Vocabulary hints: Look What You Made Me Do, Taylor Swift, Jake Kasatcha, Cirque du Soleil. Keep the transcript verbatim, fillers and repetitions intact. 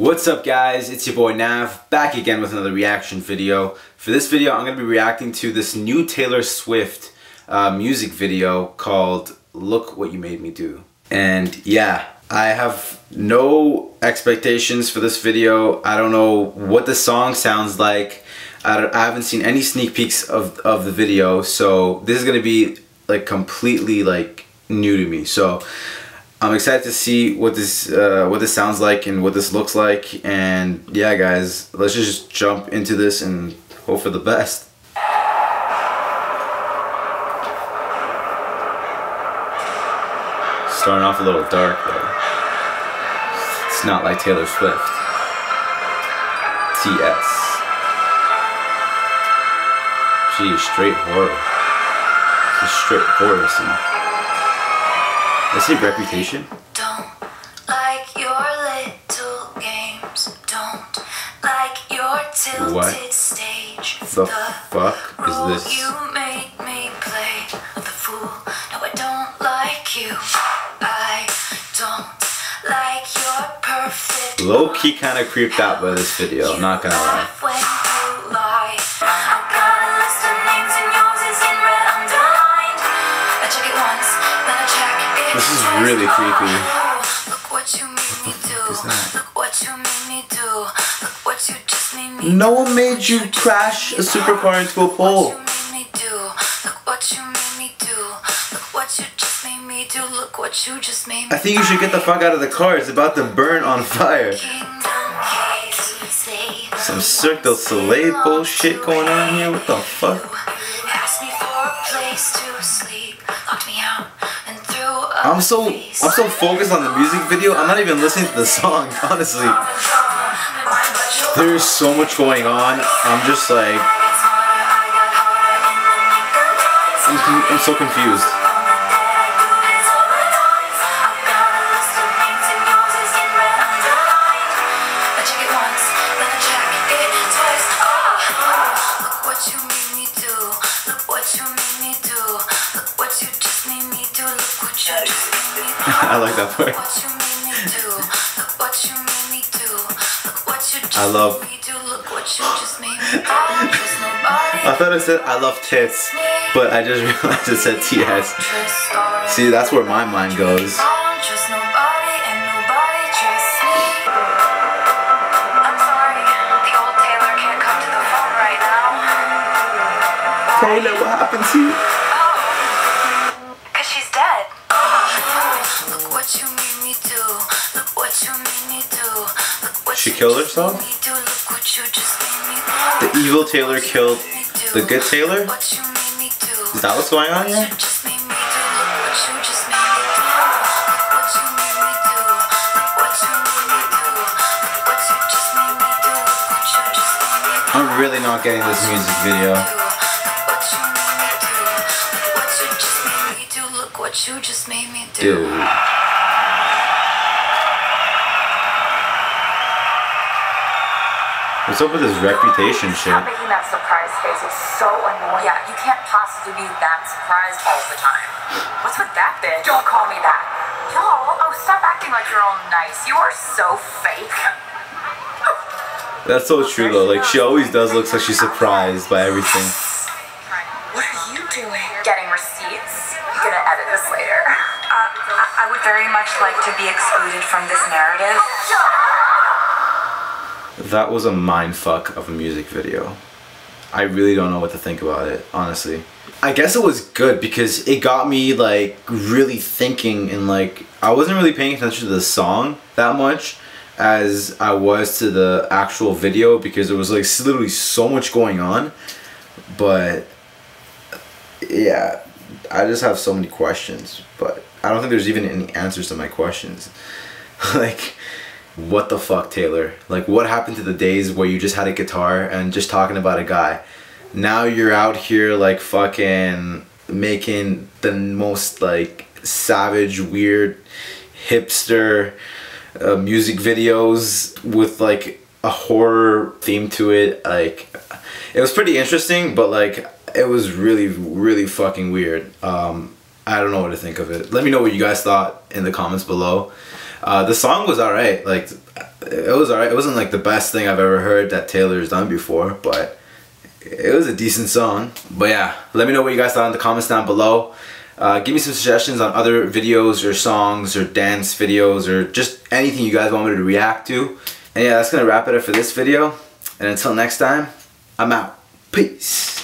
What's up, guys? It's your boy Nav, back again with another reaction video. For this video, I'm going to be reacting to this new Taylor Swift uh, music video called Look What You Made Me Do. And yeah, I have no expectations for this video. I don't know what the song sounds like. I, don't, I haven't seen any sneak peeks of, of the video, so this is going to be like completely like new to me. So I'm excited to see what this uh, what this sounds like and what this looks like, and yeah, guys, let's just jump into this and hope for the best. Starting off a little dark though. It's not like Taylor Swift. T S. Geez, straight horror. It's straight horror scene. Is it Reputation? Don't like your little games. Don't like your tilted what stage. The, the fuck is this? You make me play the fool. No, I don't like you. I don't like your perfect. Low key kind of creeped out by this video. I'm not gonna lie. When you lie, I've got a list of names and yours is in red underlined. I check it once, then I check. This is really creepy. Look what you made me do. Look what you made me do. Look what you just made me do. No one made you crash a supercar into a pole. Look what you made me do. Look what you made me do. Look what you just made me do. Look what you just made me do. I think you should get the fuck out of the car. It's about to burn on fire. Some Cirque du Soleil bullshit going on here. What the fuck? Asked me for a place to sleep. Locked me out. I'm so I'm so focused on the music video, I'm not even listening to the song, honestly. There's so much going on, I'm just like... I'm, I'm so confused. I like that part. I love. I thought it said I love tits, but I just realized it said T S. See, that's where my mind goes. Taylor, what happened to you? She killed herself? The evil Taylor killed the good Taylor? Is that what's going on here? I'm really not getting this music video. Dude. What's up with this Reputation shit? Stop making that surprise face. It's so annoying. Yeah, you can't possibly be that surprised all the time. What's with that bitch? Don't call me that. Y'all, oh, stop acting like you're all nice. You are so fake. That's so true though. Like, she always does look like she's surprised by everything. What are you doing? Getting receipts? I'm gonna edit this later. Uh, I, I would very much like to be excluded from this narrative. That was a mindfuck of a music video. I really don't know what to think about it, honestly. I guess it was good because it got me like really thinking, and like I wasn't really paying attention to the song that much as I was to the actual video because there was like literally so much going on. But yeah, I just have so many questions, but I don't think there's even any answers to my questions. Like, what the fuck, Taylor? Like, what happened to the days where you just had a guitar and just talking about a guy? Now you're out here like fucking making the most like savage, weird, hipster uh, music videos with like a horror theme to it. Like, it was pretty interesting, but like it was really, really fucking weird. Um, I don't know what to think of it. Let me know what you guys thought in the comments below. Uh, the song was alright. Like, it was alright. It wasn't like the best thing I've ever heard that Taylor's done before, but it was a decent song. But yeah, let me know what you guys thought in the comments down below. Uh, give me some suggestions on other videos or songs or dance videos or just anything you guys want me to react to. And yeah, that's gonna wrap it up for this video. And until next time, I'm out. Peace.